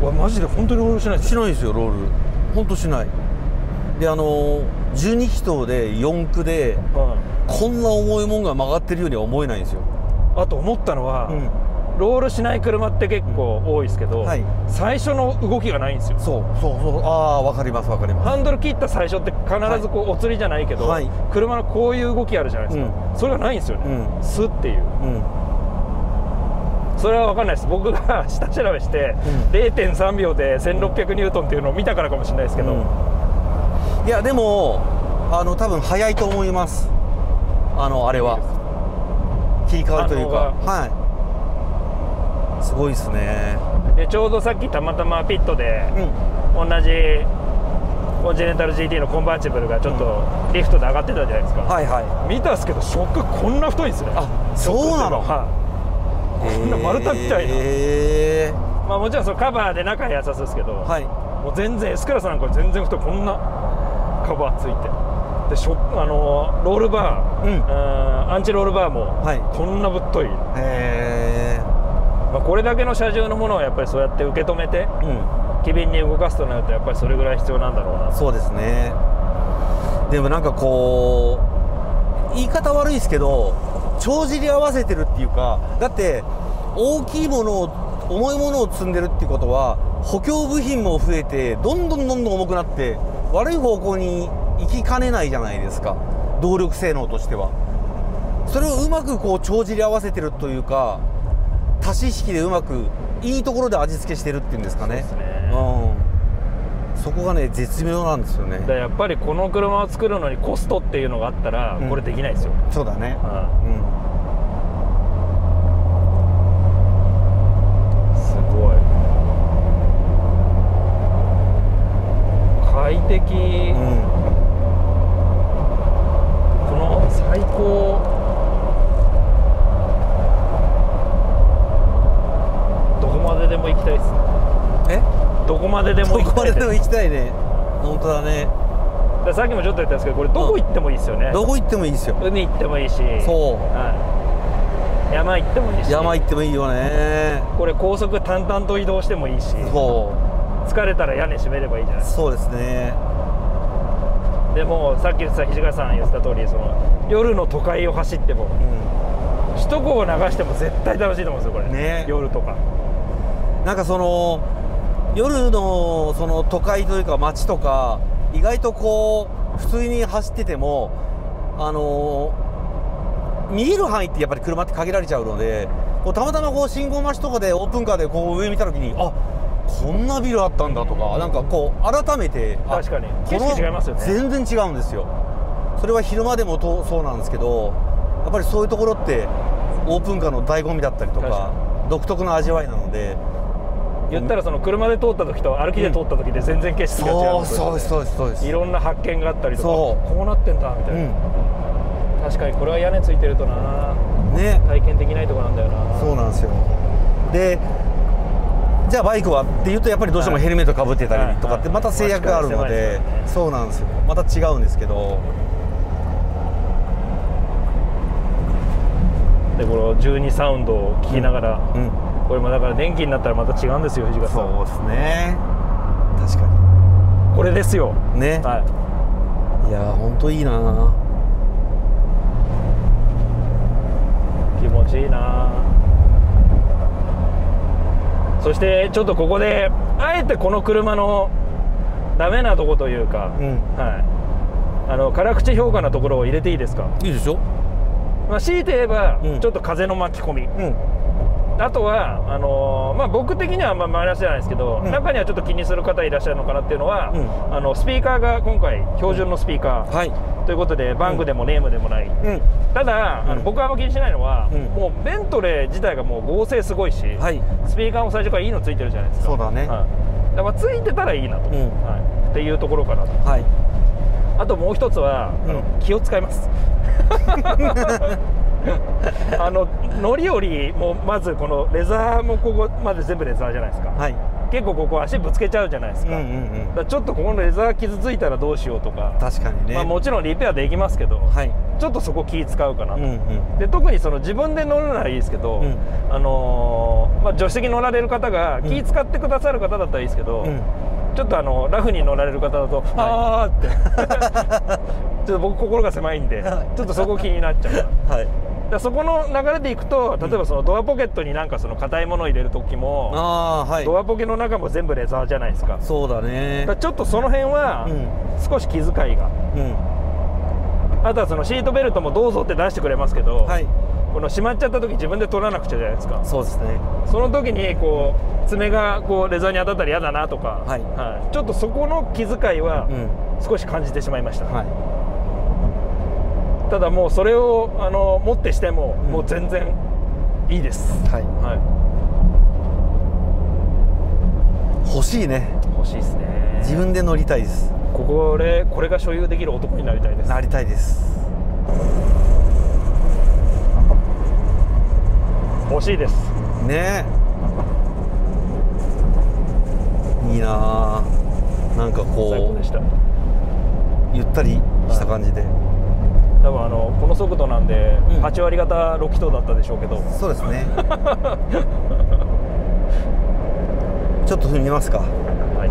うん、わマジで本当にロールしないしないですよ。ロール本当しないで、あのじゅうにきとうでよんくで、うん、こんな重いもんが曲がってるようには思えないんですよ。あと思ったのは、うん、ロールしない車って結構多いですけど、はい、最初の動きがないんですよ。そうそうそう、ああ分かります分かります。ハンドル切った最初って必ずこう、はい、お釣りじゃないけど、はい、車のこういう動きあるじゃないですか、うん、それがないんですよね、うん、スっていう、うん、それは分かんないです。僕が下調べして、うん、れいてんさんびょうでせんろっぴゃくニュートンっていうのを見たからかもしれないですけど、うん、いやでもあの多分速いと思います。あのあれは切り替わるというか、はい、すごいですね。でちょうどさっきたまたまピットで、うん、同じコンチネンタル ジーティー のコンバーチブルがちょっとリフトで上がってたじゃないですか、はいはい、見たんですけどショックこんな太いんですね。あ、そうなの、はい、えー、こんな丸太みたいな、えー、まあもちろんそのカバーで仲良さそうですけど、はい、もう全然 S クラスなんか全然太い、こんなカバーついてでショあのロールバー、うん、うんアンチロールバーも、はい、こんなぶっとい、えーまあこれだけの車重のものをやっぱりそうやって受け止めて、うん、機敏に動かすとなるとやっぱりそれぐらい必要なんだろうな。そうですね。でもなんかこう言い方悪いですけど帳尻合わせてるっていうか、だって大きいものを重いものを積んでるっていうことは補強部品も増えてどんどんどんどん重くなって悪い方向に行きかねないじゃないですか、動力性能としては。それをうまくこう帳尻合わせてるというか、足し引きでうまくいいところで味付けしてるっていうんですかね。そうですね、うん、そこがね絶妙なんですよね。だやっぱりこの車を作るのにコストっていうのがあったら、うん、これできないですよ。そうだね、すごい快適、うん、この最高でも行きたいです。え？どこまででも行きたい。どこまででも行きたいね。本当だね。ださっきもちょっと言ったんですけど、これどこ行ってもいいですよね。どこ行ってもいいですよ。海行ってもいいし。そう。はい。山行ってもいいし、山行ってもいいよね。これ高速淡々と移動してもいいし、そう疲れたら屋根閉めればいいじゃないですか。そうですね。でもさっき言ってた土方さん言ってた通り、その夜の都会を走っても、うん、首都高を流しても絶対楽しいと思うんですよこれ、ね、夜とか。なんかその夜のその都会というか街とか、意外とこう普通に走っててもあのー。見える範囲ってやっぱり車って限られちゃうので、こうたまたまこう信号待ちとかでオープンカーでこう上見た時に、あ、こんなビルあったんだとか、なんかこう改めて、確かに景色違いますよね。全然違うんですよ。それは昼間でもとそうなんですけど、やっぱりそういうところってオープンカーの醍醐味だったりとか独特の味わいなので、言ったらその車で通った時と歩きで通った時で全然景色が違う。そうですそうですそうです。いろんな発見があったりとか、こうなってんだみたいな。確かにこれは屋根ついてるとな、ね、体験できないとこなんだよな。そうなんですよ。でじゃあバイクはっていうとやっぱりどうしてもヘルメットかぶってたりとかってまた制約があるので、そうなんですよ。また違うんですけど、でこのじゅうにサウンドを聞きながら、うんうん、これもだから電気になったらまた違うんですよ藤川さん。そうですね、確かにこれですよね、はい、いやほんといいな、気持ちいいな。そしてちょっとここであえてこの車のダメなとこというか、うん、はい、あの辛口評価なところを入れていいですか。いいでしょ。まあ強いて言えば、うん、ちょっと風の巻き込み、うん、あとはあのー、まあ、僕的にはあんまマイナスじゃないですけど、うん、中にはちょっと気にする方いらっしゃるのかなっていうのは、うん、あのスピーカーが今回標準のスピーカー、うん、はい、ということでバンクでもネームでもない、うん、ただ、うん、あの僕はあんま気にしないのは、うん、もうベントレー自体がもう剛性すごいし、はい、スピーカーも最初からいいのついてるじゃないですか。そうだね、はい、だからついてたらいいなと、うん、はい、っていうところかなと、はい、あともう一つは、うん、あの気を使いますあの乗り降りもまずこのレザーもここまで全部レザーじゃないですか、はい、結構ここ足ぶつけちゃうじゃないですか。ちょっとここのレザー傷ついたらどうしようとか、確かにね、まあもちろんリペアできますけど、はい、ちょっとそこ気使うかなと、うん、うん、で特にその自分で乗るならいいですけど、うん、あのーまあ、助手席乗られる方が気使ってくださる方だったらいいですけど、うん、ちょっとあのラフに乗られる方だと、うん、ああってちょっと僕心が狭いんでちょっとそこ気になっちゃうから、はい、だそこの流れでいくと、例えばそのドアポケットになんかその硬いものを入れる時も、あ、はい、ドアポケの中も全部レザーじゃないですか。そうだね。だちょっとその辺は少し気遣いが、うん、あとはそのシートベルトもどうぞって出してくれますけど、はい、この閉まっちゃった時自分で取らなくちゃじゃないですか。そうですね。その時にこう爪がこうレザーに当たったら嫌だなとか、はいはい、ちょっとそこの気遣いは少し感じてしまいました、うん、はい。ただもうそれをあの持ってしても、うん、もう全然いいです。はい、はい、欲しいね。欲しいですね。自分で乗りたいです。これこれが所有できる男になりたいです。なりたいです。欲しいです。ねえ。いいなあ。なんかこう最高でした。ゆったりした感じで。はい、多分あのこの速度なんで、うん、はち割型ろく気筒だったでしょうけど、そうですねちょっと見ますか。はい、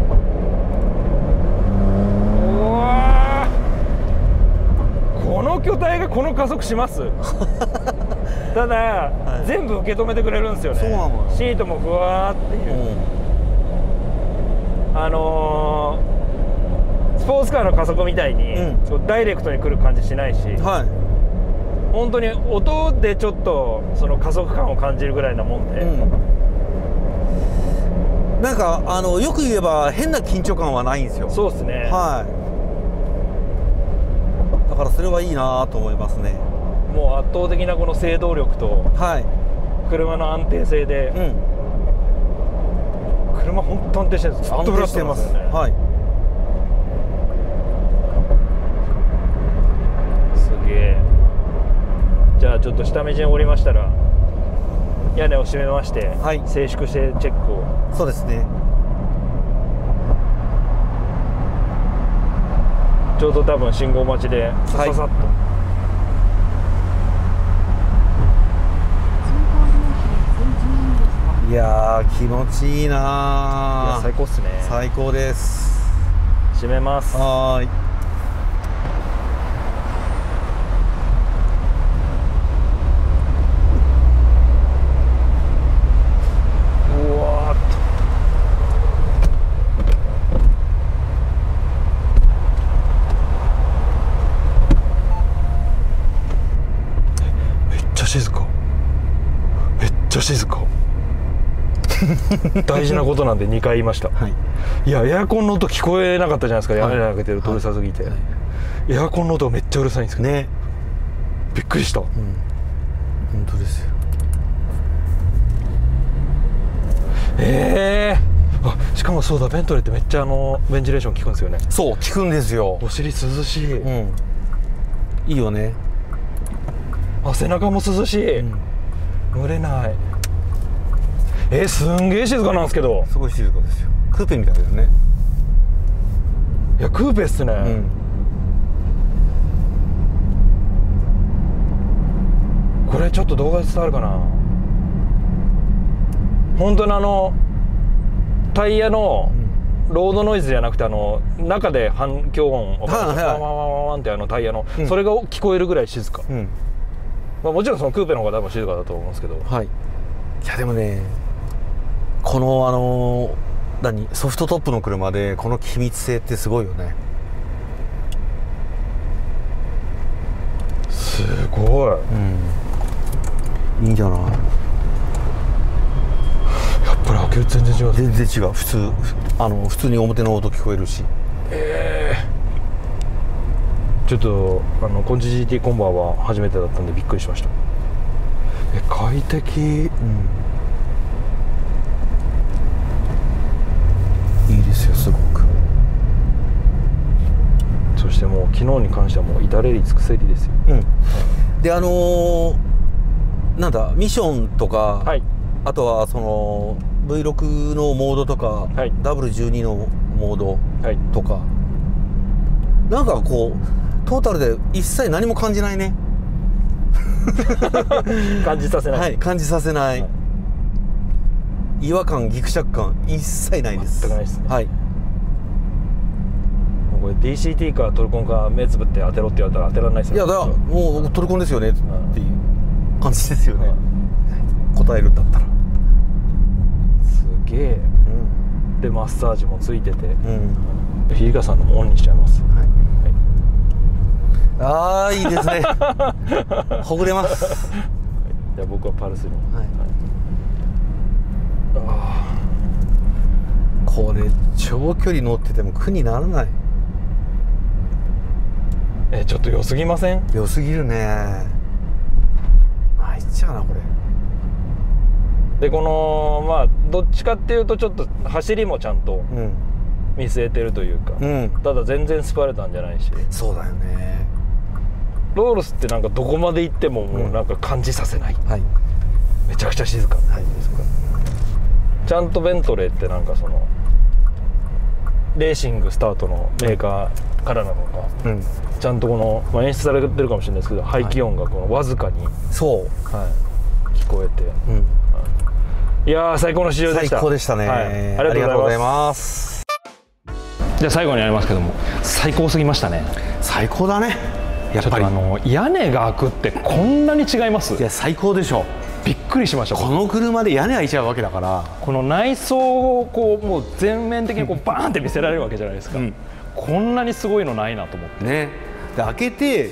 うわ、この巨体がこの加速しますただ、はい、全部受け止めてくれるんですよね。そうなのよ。シートもふわーっていう、うん、あのースポーツカーの加速みたいに、うん、ダイレクトに来る感じしないし、はい、本当に音でちょっとその加速感を感じるぐらいなもんで、うん、なんかあのよく言えば変な緊張感はないんですよ。そうですね、はい、だからそれはいいなと思いますね。もう圧倒的なこの制動力と、はい、車の安定性で、うん、車本当安定してるんです。ずっとブラしてますよね。はい、ちょっと下目地に降りましたら屋根を閉めまして、はい、静粛してチェックを。そうですね。ちょうど多分信号待ちでさささっと、はい、いやー気持ちいいなー。いや最高っすね。最高です。閉めます。はーい。うわーっとめっちゃ静か、めっちゃ静か大事なことなんでにかい言いました、はい、いやエアコンの音聞こえなかったじゃないですか、屋根開けてるとうるさすぎて、はいはい、エアコンの音めっちゃうるさいんですけどね、びっくりした、うん、本当ですよ。えー、あしかもそうだ、ベントレーってめっちゃあのベンチレーション効くんですよね。そう効くんですよ。お尻涼しい、うん、いいよね。あ背中も涼しい、うん、蒸れない。えー、すんげえ静かなんですけど。すごい静かですよ。クーペみたいだよね。いやクーペっすね、うん、これちょっと動画で伝わるかな。本当にあのタイヤのロードノイズじゃなくてあの中で反響音をワンワンワンってあのタイヤの、うん、それが聞こえるぐらい静か、うん、まあ、もちろんそのクーペの方が多分静かだと思うんですけど、はい。いやでもね、このあの何ソフトトップの車でこの気密性ってすごいよね。すごい、うん、いいんじゃない。やっぱり開けると全然違う、全然違う。普通あの普通に表の音聞こえるし。えー、ちょっとあのコンチ ジーティー コンバーは初めてだったんでびっくりしました。え快適、うん、いいですよすごく。そしてもう昨日に関してはもう至れり尽くせりですよ、うん、であのー、なんだミッションとか、はい、あとはその ブイろく のモードとか、はい、ダブリューじゅうに のモードとか、はい、なんかこうトータルで一切何も感じないね感じさせない、はい、感じさせない、はい、違和感ギクシャク感一切ないです。全くないですね、はい。これ ディーシーティー かトルコンか目つぶって当てろって言われたら当てられないですよね。いやだからもうトルコンですよねっていう感じですよね、はい、答えるんだったら。すげえ、うん、でマッサージもついてて、うん、日高さんのもオンにしちゃいます、はい。ああいいですねほぐれますじゃあ僕はパルスに、はい、ああこれ長距離乗ってても苦にならない。えちょっと良すぎません？良すぎるね。参っちゃうなこれで。このまあどっちかっていうとちょっと走りもちゃんと見据えてるというか、うん、ただ全然スパルタンじゃないし。そうだよね。ロールスってなんかどこまで行ってももうなんか感じさせない、うん、はい、めちゃくちゃ静か、はい、ちゃんとベントレーってなんかそのレーシングスタートのメーカーからなのか、うん、ちゃんとこの、まあ、演出されてるかもしれないですけど、はい、排気音がこのわずかにそう、はい、聞こえて、うん、はい、いやー最高の試乗でした。最高でしたね、はい、ありがとうございます。じゃあ最後になりますけども、最高すぎましたね。最高だね。やっぱりあの屋根が開くってこんなに違います。いや最高でしょ。びっくりしました。この車で屋根開いちゃうわけだから、この内装をこうもう全面的にこうバーンって見せられるわけじゃないですか、うん、こんなにすごいのないなと思ってね。で開けて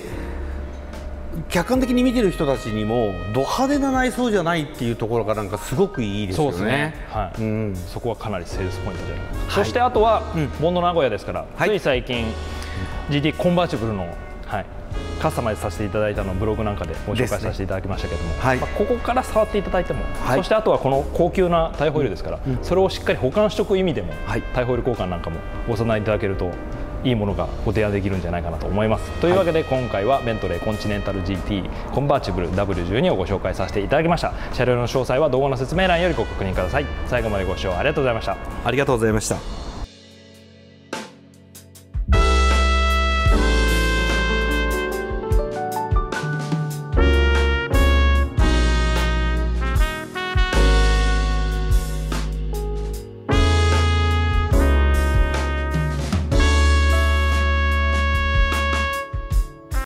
客観的に見てる人たちにもド派手な内装じゃないっていうところがなんかすごくいいですよね。そうですね、はい、うん、そこはかなりセールスポイントで、はい、そしてあとはボンド名古屋ですから、はい、つい最近 ジーティー コンバーチブルの、はいカスタマイズさせていただいたのをブログなんかでご紹介させていただきましたけども、ね、はい、まあここから触っていただいても、はい、そしてあとはこの高級なタイホイールですから、うん、それをしっかり保管しておく意味でも、はい、タイホイール交換なんかもご相談いただけるといいものがご提案できるんじゃないかなと思います。というわけで今回はベントレーコンチネンタル ジーティー コンバーチブル ダブリューじゅうに をご紹介させていただきました。車両の詳細は動画の説明欄よりご確認ください。最後までご視聴ありがとうございました。ありがとうございました。